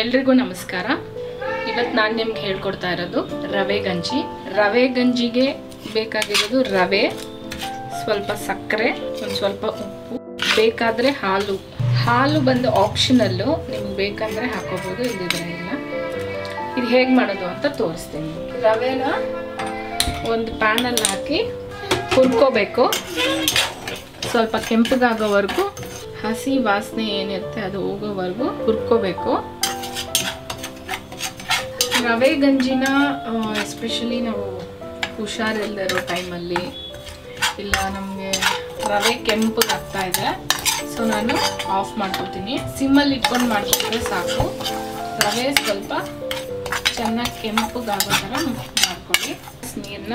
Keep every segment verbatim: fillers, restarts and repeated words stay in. ಎಲ್ರಿಗೂ ನಮಸ್ಕಾರ। ಇವತ್ತು ನಾನು ನಿಮಗೆ ಹೇಳಿಕೊಡ್ತಾ ಇರೋದು ರವೆ ಗಂಜಿ। ರವೆ ಗಂಜಿಗೆ ಬೇಕಾಗಿರೋದು ರವೆ, ಸ್ವಲ್ಪ ಸಕ್ಕರೆ, ಒಂದು ಸ್ವಲ್ಪ ಉಪ್ಪು, ಬೇಕಾದರೆ ಹಾಲು। ಹಾಲು ಬಂದು ಆಪ್ಷನಲ್ಲು, ನಿಮಗೆ ಬೇಕಂದರೆ ಹಾಕೋಬಹುದು, ಇಲ್ಲದಿದ್ರೆ ಇಲ್ಲ। ಇದು ಹೇಗೆ ಮಾಡೋದು ಅಂತ ತೋರಿಸ್ತೀನಿ। ರವೆನ ಒಂದು ಪ್ಯಾನಲ್ಲಿ ಹಾಕಿ ಹುರ್ಕೋಬೇಕು, ಸ್ವಲ್ಪ ಕೆಂಪಗಾಗೋವರೆಗೂ, ಹಸಿ ವಾಸನೆ ಏನಿರುತ್ತೆ ಅದು ಹೋಗೋವರೆಗೂ ಹುರ್ಕೋಬೇಕು। ರವೆ ಗಂಜಿನ ಎಸ್ಪೆಷಲಿ ನಾವು ಹುಷಾರಿಲ್ಲದಿರೋ ಟೈಮಲ್ಲಿ, ಇಲ್ಲ ನಮಗೆ ರವೆ ಕೆಂಪಗೆ ಆಗ್ತಾ ಇದೆ, ಸೊ ನಾನು ಆಫ್ ಮಾಡ್ಕೊತೀನಿ, ಸಿಮ್ಮಲ್ಲಿ ಇಟ್ಕೊಂಡು ಮಾಡ್ಕೊಂಡ್ರೆ ಸಾಕು। ರವೆ ಸ್ವಲ್ಪ ಚೆನ್ನಾಗಿ ಕೆಂಪಗಾಗೋ ಥರ ಮಾಡ್ಕೊಳ್ಳಿ। ನೀರನ್ನ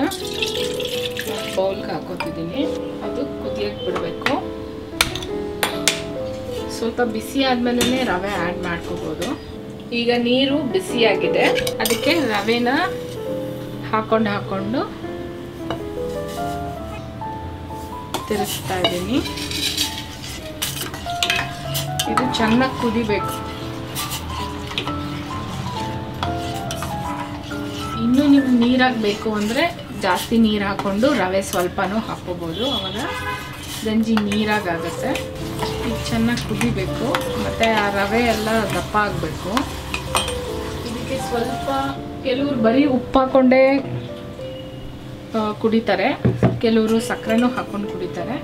ಬೌಲ್ಗೆ ಹಾಕೋತಿದ್ದೀನಿ, ಅದು ಕುದಿಯಕ್ಕೆ ಬಿಡಬೇಕು। ಸ್ವಲ್ಪ ಬಿಸಿ ಆದಮೇಲೆ ರವೆ ಆ್ಯಡ್ ಮಾಡ್ಕೋಬೋದು। ಈಗ ನೀರು ಬಿಸಿಯಾಗಿದೆ, ಅದಕ್ಕೆ ರವೆನ ಹಾಕೊಂಡು ಹಾಕೊಂಡು ತಿರುಗಿಸ್ತಾ ಇದ್ದೀನಿ। ಇದು ಚೆನ್ನಾಗಿ ಕುದಿಬೇಕು। ಇನ್ನೂ ನೀವು ನೀರಾಗಬೇಕು ಅಂದರೆ ಜಾಸ್ತಿ ನೀರು ಹಾಕ್ಕೊಂಡು ರವೆ ಸ್ವಲ್ಪನೂ ಹಾಕೋಬೋದು, ಆವಾಗ ಗಂಜಿ ನೀರಾಗುತ್ತೆ। ಇದು ಚೆನ್ನಾಗಿ ಕುದಿಬೇಕು, ಮತ್ತು ಆ ರವೆ ಎಲ್ಲ ದಪ್ಪ ಆಗಬೇಕು। ಇದಕ್ಕೆ ಸ್ವಲ್ಪ ಕೆಲವರು ಬರೀ ಉಪ್ಪು ಹಾಕ್ಕೊಂಡೇ ಕುಡಿತಾರೆ, ಕೆಲವರು ಸಕ್ಕರೆನೂ ಹಾಕ್ಕೊಂಡು ಕುಡಿತಾರೆ,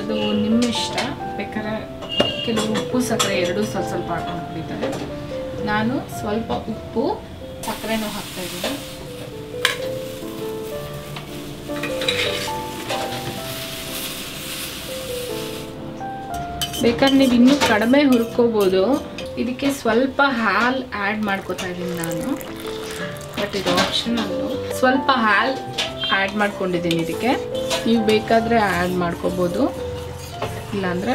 ಅದು ನಿಮ್ಮ ಇಷ್ಟ। ಬೇಕಾದ್ರೆ ಕೆಲವರು ಉಪ್ಪು ಸಕ್ಕರೆ ಎರಡೂ ಸ್ವಲ್ಪ ಸ್ವಲ್ಪ ಹಾಕ್ಕೊಂಡು ಕುಡಿತಾರೆ। ನಾನು ಸ್ವಲ್ಪ ಉಪ್ಪು ಸಕ್ಕರೆನೂ ಹಾಕ್ತಾಯಿದ್ದೀನಿ, ಬೇಕಾದ್ರೆ ನೀವು ಇನ್ನೂ ಕಡಿಮೆ ಹುರ್ಕೋಬೋದು। ಇದಕ್ಕೆ ಸ್ವಲ್ಪ ಹಾಲು ಆ್ಯಡ್ ಮಾಡ್ಕೋತಾ ಇದ್ದೀನಿ ನಾನು, ಬಟ್ ಇದು ಆಪ್ಷನಲ್ಲು। ಸ್ವಲ್ಪ ಹಾಲು ಆ್ಯಡ್ ಮಾಡ್ಕೊಂಡಿದ್ದೀನಿ ಇದಕ್ಕೆ, ನೀವು ಬೇಕಾದರೆ ಆ್ಯಡ್ ಮಾಡ್ಕೋಬೋದು, ಇಲ್ಲಾಂದರೆ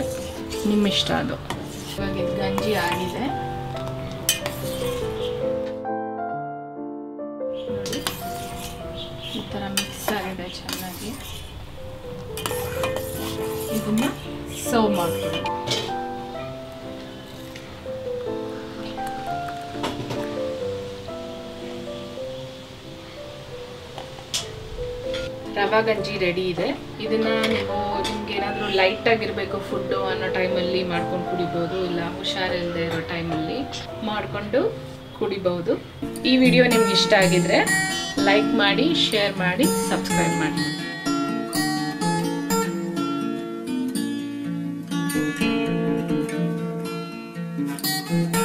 ನಿಮ್ಮ ಇಷ್ಟ ಅದು। ಇವಾಗ ಇದು ಗಂಜಿ ಆಗಿದೆ, ಈ ಥರ ಮಿಕ್ಸ್ ಆಗಿದೆ ಚೆನ್ನಾಗಿ। ಇದನ್ನು ಸರ್ವ್ ಮಾಡ್ಕೊಳ್ಳಿ। ರವೆ ಗಂಜಿ ರೆಡಿ ಇದೆ। ಇದನ್ನ ನೀವು ನಿಮ್ಗೆ ಏನಾದರೂ ಲೈಟ್ ಆಗಿರಬೇಕು ಫುಡ್ಡು ಅನ್ನೋ ಟೈಮಲ್ಲಿ ಮಾಡ್ಕೊಂಡು ಕುಡಿಬಹುದು, ಇಲ್ಲ ಹುಷಾರಿಲ್ಲದೆ ಇರೋ ಟೈಮಲ್ಲಿ ಮಾಡಿಕೊಂಡು ಕುಡಿಬಹುದು। ಈ ವಿಡಿಯೋ ನಿಮ್ಗೆ ಇಷ್ಟ ಆಗಿದ್ರೆ ಲೈಕ್ ಮಾಡಿ, ಶೇರ್ ಮಾಡಿ, ಸಬ್ಸ್ಕ್ರೈಬ್ ಮಾಡಿ। Thank you.